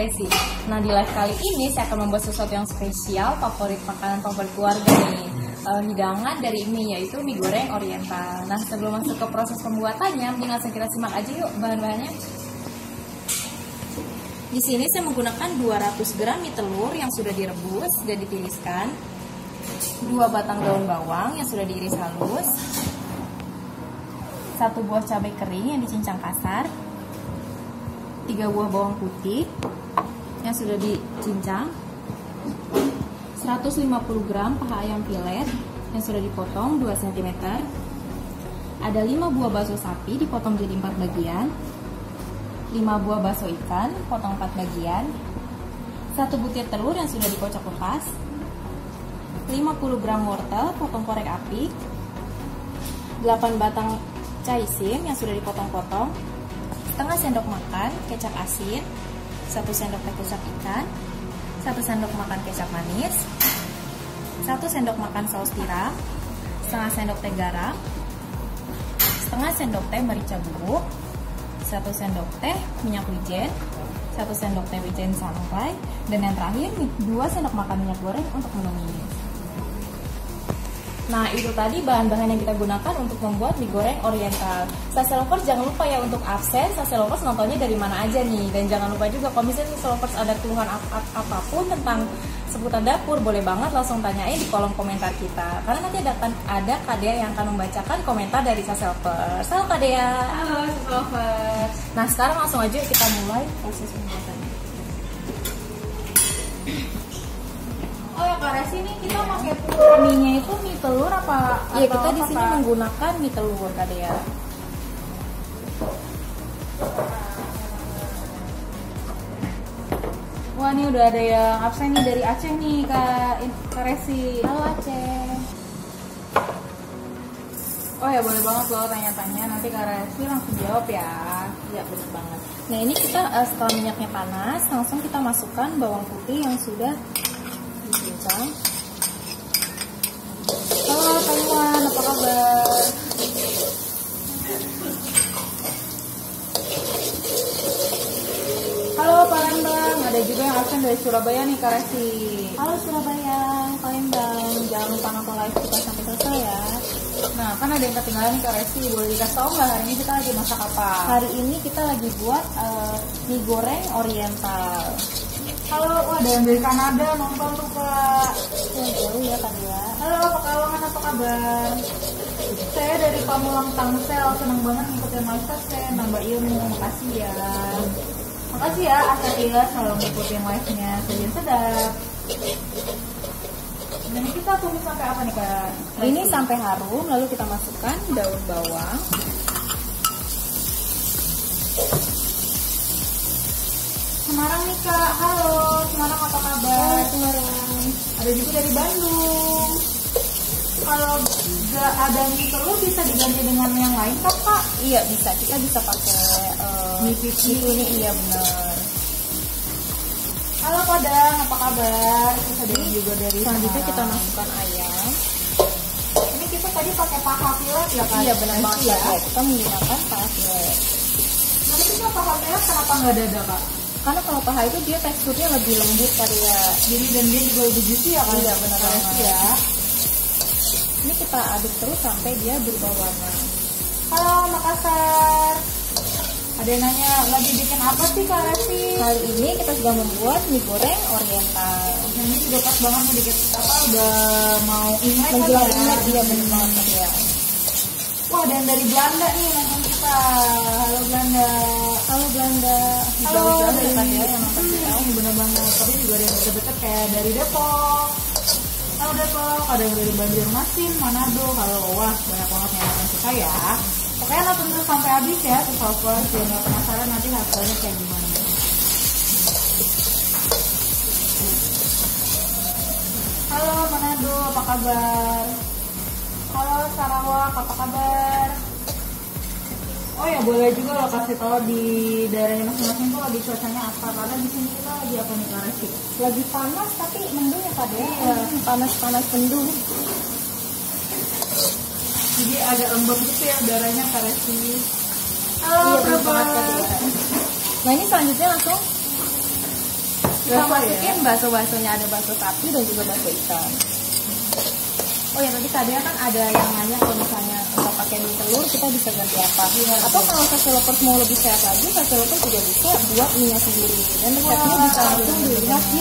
Desi. Nah, di live kali ini saya akan membuat sesuatu yang spesial, makanan favorit keluarga nih. Hidangan dari mie, yaitu mie goreng oriental. Nah, sebelum masuk ke proses pembuatannya, mending langsung kita simak aja yuk bahan-bahannya. Di sini saya menggunakan 200 gram mie telur yang sudah direbus dan ditiriskan, 2 batang daun bawang yang sudah diiris halus, 1 buah cabai kering yang dicincang kasar, 3 buah bawang putih yang sudah dicincang, 150 gram paha ayam filet yang sudah dipotong 2 cm, ada 5 buah bakso sapi dipotong jadi 4 bagian, 5 buah bakso ikan potong 4 bagian, 1 butir telur yang sudah dikocok lepas, 50 gram wortel potong korek api, 8 batang caisim yang sudah dipotong-potong, setengah sendok makan kecap asin, 1 sendok teh kecap ikan, 1 sendok makan kecap manis, 1 sendok makan saus tiram, setengah sendok teh garam, setengah sendok teh merica bubuk, 1 sendok teh minyak wijen, 1 sendok teh wijen sangrai, dan yang terakhir 2 sendok makan minyak goreng untuk menumis. Nah, itu tadi bahan-bahan yang kita gunakan untuk membuat mie goreng oriental. SaSe Lovers, jangan lupa ya untuk absen, SaSe Lovers nontonnya dari mana aja nih. Dan jangan lupa juga kalau misalnya SaSe Lovers ada keluhan apapun tentang seputar dapur, boleh banget langsung tanyain di kolom komentar kita. Karena nanti ada Kak Dea yang akan membacakan komentar dari SaSe Lovers. Halo Kak Dea. Halo SaSe Lovers. Nah, sekarang langsung aja kita mulai proses pembuatannya. Oh ya Kak Resi, ini kita pakai mie-nya itu mie telur apa? Iya, kita di sini menggunakan mie telur Kak Dea. Wah, ini udah ada yang absen nih dari Aceh nih Kak Resi. Halo Aceh. Oh ya, boleh banget loh tanya-tanya, nanti Kak Resi langsung jawab ya. Iya, bener banget. Nah, ini kita setelah minyaknya panas, langsung kita masukkan bawang putih yang sudah dicincang. Halo Kak Iwan, apa kabar? Halo Palembang, ada juga yang absen dari Surabaya nih Kak Resi. Halo Surabaya, Palembang, jangan lupa nonton live kita sampai selesai ya. Nah, kan ada yang ketinggalan nih Kak Resi, boleh dikasih tau nggak hari ini kita lagi masak apa? Hari ini kita lagi buat mie goreng oriental. Halo, ada yang dari Kanada nonton tuh Kak. Yang baru ya Kak Dea. Halo Pekalongan, apa kabar? Saya dari Pamulang Tangsel, senang banget ngikutin live saya, nambah ilmu, makasih ya. Makasih ya Asatia selalu ngikutin live-nya Sajian Sedap. Dan kita tumis sampai apa nih Kak? Ini sampai harum, lalu kita masukkan daun bawang. Semarang nih Kak, halo Semarang, apa kabar? Halo Semarang. Ada juga dari Bandung. Kalau nggak ada mie telur bisa diganti dengan yang lain kan Kak? Iya bisa, kita bisa pakai mie pipi ini, iya benar. Halo Padang, apa kabar? Terus ada juga dari selanjutnya kita masukkan ayam. Ini kita tadi pakai paha filet ya Kak? Iya benar banget ya. Kita menggunakan paha filet. Tapi kita paha filet kenapa nggak dada Kak? Karena kalau paha itu dia teksturnya lebih lembut karya, jadi dan dia juga lebih juicy ya kan? Iya benar ya. Ini kita aduk terus sampai dia berubah warna. Halo Makassar. Ada yang nanya lagi bikin apa sih Kak Resi? Kali ini kita sudah membuat mie goreng oriental. Nah, ini juga pas banget sedikit apa udah mau imlek kan ya? Iya benar banget ya. Wah, dan dari Belanda nih nonton kita. Halo Belanda. Halo Belanda. Halo dari Belanda yang nonton kita. Bener banget. Tapi juga ada yang deket-deket kayak dari Depok. Halo Depok. Ada yang dari Banjarmasin, Manado. Halo, wah banyak banget yang nonton kita ya. Pokoknya nonton terus sampai habis ya. Terus hopper. Jangan penasaran nanti hasilnya kayak gimana. Halo Manado, apa kabar? Halo Sarawak, apa kabar? Oh ya, boleh juga lo kasih tahu di daerahnya masing-masing tuh lagi cuacanya apa. Karena di sini kita lagi apa nih Kak Resi? Lagi panas tapi mendung ya Kak Dea? Iya, panas-panas mendung. Jadi agak lembab gitu ya udaranya Kak Resi. Halo, iya, bener banget Kak Dea. Nah, ini selanjutnya langsung Kita masukin bakso-baksonya, ada bakso sapi dan juga bakso ikan. Oh ya, tadi tadinya kan ada yang nanya kalau misalnya nggak pakai mie telur kita bisa ganti apa? Ya, atau kalau SaSe Lovers mau lebih sehat lagi, SaSe Lovers juga bisa buat mie sendiri. Dan resepnya bisa langsung dilihat di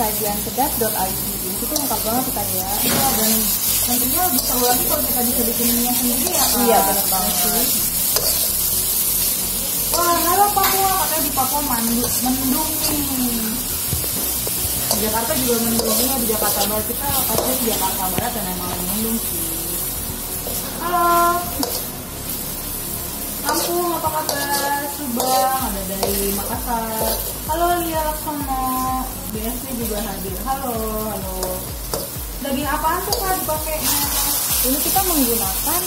sajiansedap.id. Itu lengkap banget kita ya. Iya, dan nantinya bisa lagi kalau kita bisa bikin mie sendiri ya. Iya, benar banget sih. Wah, halo Papua, katanya di Papua mendung nih. Di Jakarta juga mendungnya, di Jakarta Barat kita pasti di Jakarta Barat dan emang mendung sih. Halo Lampung, apa kabar? Subang, ada dari Makassar. Halo Lia Laksono, BSD juga hadir. Halo, halo. Daging apaan tuh Kak dipakainya? Ini kita menggunakan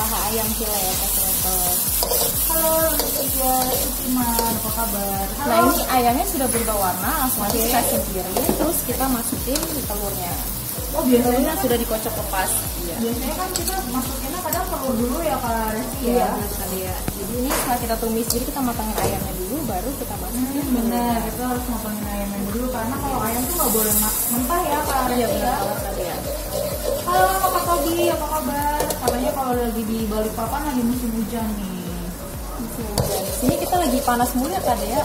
paha ayam file ya, Kak. Halo, juga Sutiman, apa kabar? Halo. Nah ini ayamnya sudah berubah warna, langsung aja kita singkirin, terus kita masukin telurnya. Oh biasanya sudah dikocok lepas. Iya. Biasanya kan kita masukinnya kadang telur dulu ya Kak Resi ya. Iya benar sekali ya. Jadi ini setelah kita tumis, jadi kita matangin ayamnya dulu, baru kita masukin. Benar, kita harus matangin ayamnya dulu karena kalau ayam tuh nggak boleh mentah ya Kak Resi ya. Iya benar sekali ya. Halo Kakak Tobi, apa kabar? Katanya kalau lagi di Balikpapan lagi musim hujan nih. Ini kita lagi panas mulu ya tadi ya.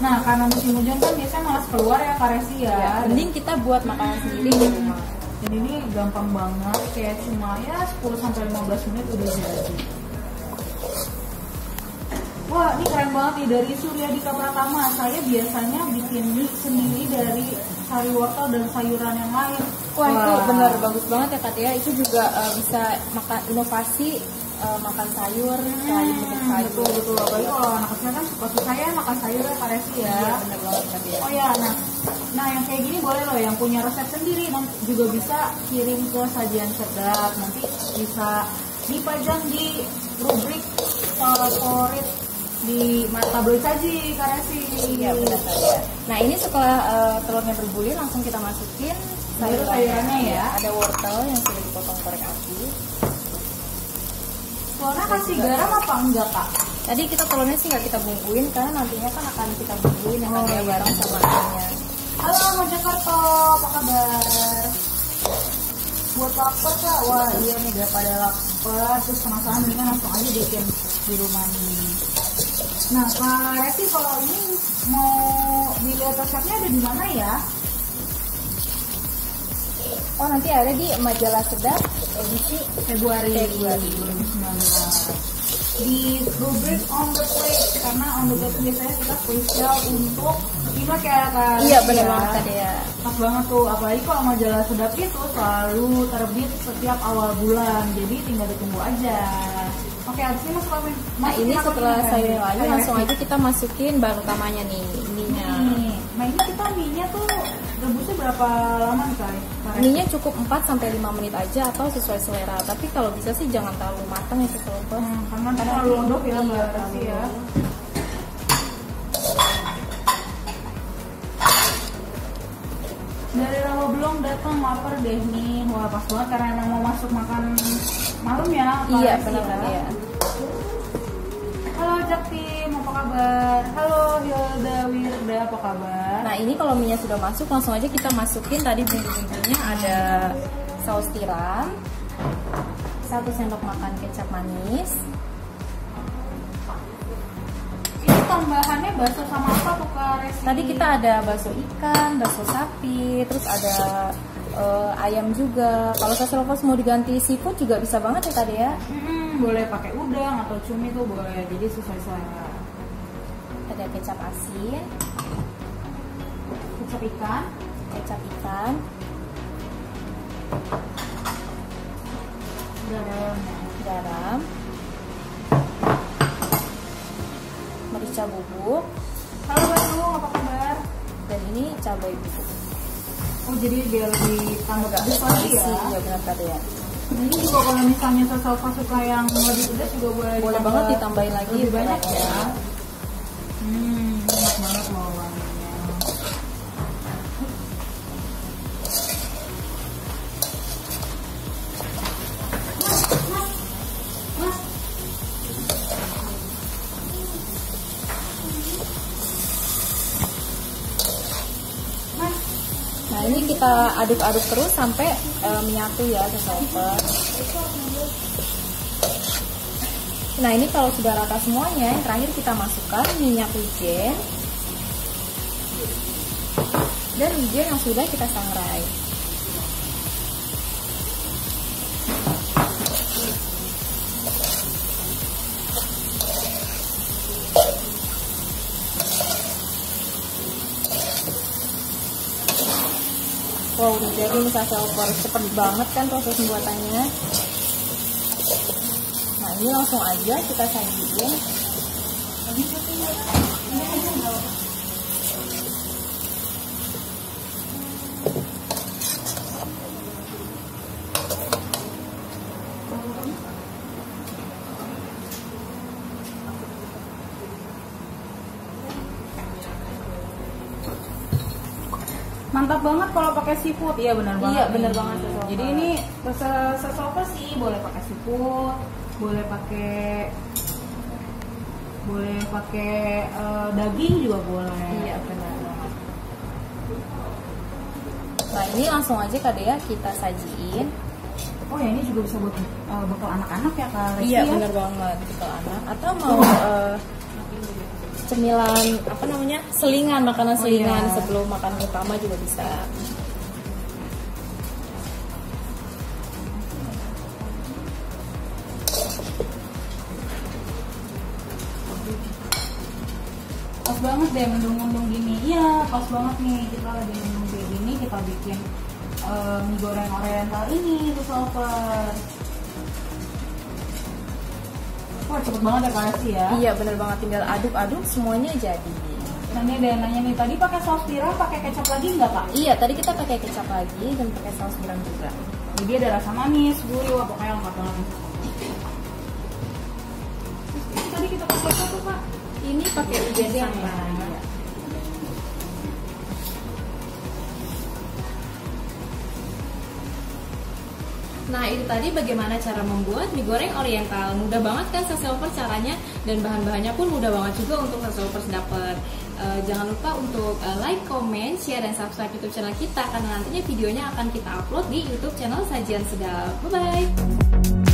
Nah karena musim hujan kan biasanya malas keluar ya Kak Resi ya, ya mending kita buat makanan sendiri di rumah. Dan ini gampang banget, kayak cuma ya 10-15 menit udah jadi. Wah ini keren banget nih, dari Surya Dika Pratama. Saya biasanya bikin mie sendiri dari sari wortel dan sayuran yang lain. Wah itu benar bagus banget ya Kak ya. Itu juga bisa makan inovasi makan sayur, betul betul. Apalagi kalau anak kecil kan suka susah ya makan sayur ya Kak Resi ya. Iya, bener banget tadi. Oh ya, nah yang kayak gini boleh loh, yang punya resep sendiri nanti juga bisa kirim ke Sajian Sedap, nanti bisa dipajang di rubrik favorit di tabloid saji Kak Resi. Iya benar tadi ya. Nah ini setelah telurnya berbulir langsung kita masukin sayurannya ya. Ada wortel yang sudah dipotong korek api. Telurnya kasih garam apa enggak Kak? Tadi kita telurnya sih nggak kita bumbuin karena nantinya kan akan kita bumbuin yang ada bareng sama ayamnya. Halo Mojokerto, apa kabar? Buat lapar Kak? Wah iya nih daripada lapar terus penasaran mendingan langsung aja bikin di rumah nih. Nah Kak Resi kalau ini mau dilihat resepnya ada di mana ya? Oh nanti ada di majalah Sedap edisi Februari 2019 di rubrik on the plate, karena on the plate biasanya kita spesial untuk imlek ya Kak. Iya benar banget tadi ya. Pas banget tuh, apalagi kalau majalah Sedap itu selalu terbit setiap awal bulan, jadi tinggal ditunggu aja. Oke, abis ini masuk apa? Nah ini setelah saya lalu langsung aja kita masukin bahan utamanya nih, mie-nya. Nah ini kita mie-nya tuh rebusnya berapa lama nih Kak? Mie-nya cukup 4-5 menit aja atau sesuai selera. Tapi kalau bisa sih jangan terlalu matang ya SaSe Lovers. Karena terlalu lembek ya Mbak Resi ya. Dari rawa belum datang lapar deh nih. Wah pas banget karena emang mau masuk makan malam ya Kak. Iya benar ya. Halo Jaktim, apa kabar? Halo Hilda Wirda, apa kabar? Nah ini kalau minyak sudah masuk, langsung aja kita masukin tadi bumbu-bumbunya. Ada saus tiram, 1 sendok makan kecap manis. Ini tambahannya bakso sama apa tuh Kak Resi? Tadi kita ada bakso ikan, bakso sapi, terus ada ayam juga. Kalau SaSe Lovers mau diganti seafood juga bisa banget ya tadi ya. Boleh pakai udang atau cumi tuh boleh, jadi sesuai selera. Ada kecap asin, kecap ikan, garam, merica bubuk. Halo Batu, apa kabar? Dan ini cabai bubuk. Oh jadi biar lebih tambah pedas lagi ya? Iya benar tadi ya. Ini juga kalau misalnya SaSe suka yang lebih pedas juga boleh banget ditambahin lagi lebih banyak ya. Enak banget loh warnanya. kita aduk-aduk terus sampai menyatu ya sasoper. Nah ini kalau sudah rata semuanya, yang terakhir kita masukkan minyak wijen dan wijen yang sudah kita sangrai. Wow, udah jadi nih sase opor, cepet banget kan proses pembuatannya. Nah ini langsung aja kita sajiin. Mantap banget kalau pakai seafood, ya benar banget. Iya benar banget. Jadi ini sase opor sih boleh pakai seafood, boleh pakai daging juga boleh. Iya benar banget. Nah ini langsung aja Kak Dea kita sajiin. Oh ya ini juga bisa buat bekal anak-anak ya Kak Resi? Iya benar banget, bekal anak. Atau mau cemilan apa namanya, selingan, makanan selingan sebelum makanan utama juga bisa. Pas banget deh mendung-mendung gini, iya pas banget nih kita lagi mendung kayak gini kita bikin mi goreng oriental ini tuh sasoper. Wah cepet banget ya Kak Resi ya. Iya bener banget, tinggal aduk-aduk semuanya jadi. Nah ini ada yang nanya nih, tadi pakai saus tiram pakai kecap lagi nggak Pak? Iya tadi kita pakai kecap lagi dan pakai saus tiram juga. Jadi ada rasa manis, gurih, wah pokoknya lengkap banget. Ini tadi kita pakai apa tuh Pak? Ini pakai wijen santan. Nah itu tadi bagaimana cara membuat mie goreng oriental. Mudah banget kan sase opor caranya, dan bahan-bahannya pun mudah banget juga untuk sase opor sedaper. Jangan lupa untuk like, comment, share, dan subscribe YouTube channel kita, karena nantinya videonya akan kita upload di YouTube channel Sajian Sedap. Bye-bye.